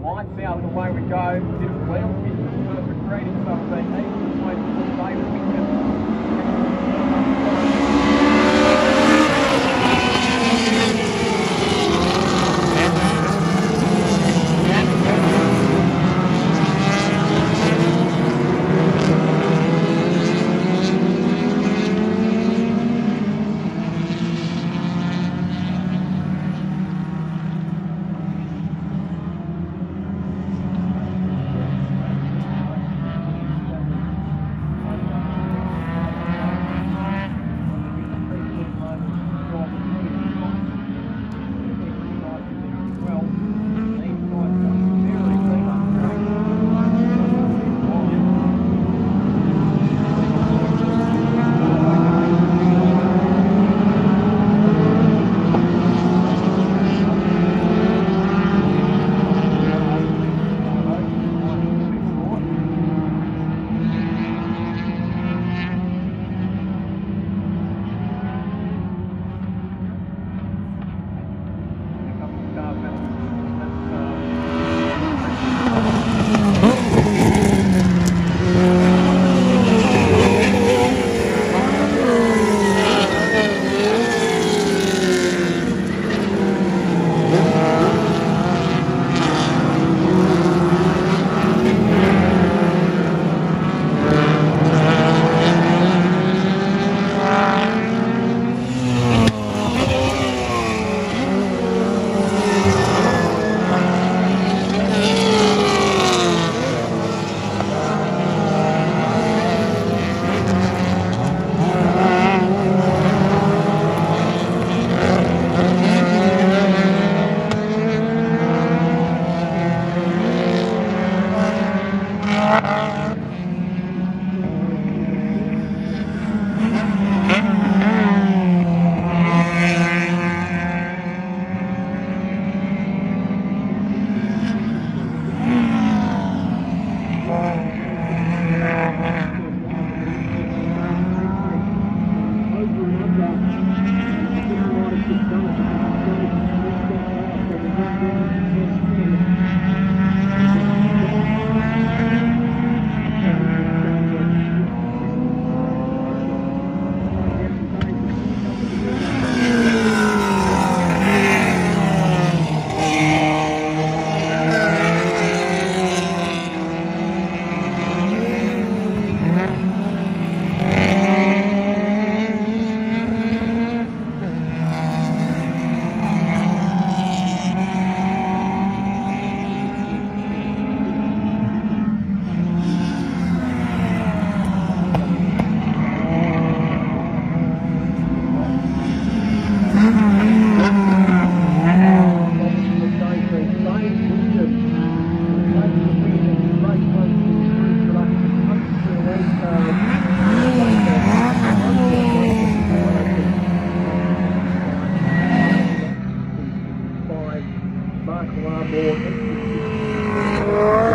might be able to away we go. Little wheel pitch for creating something. Mark Lamborghini.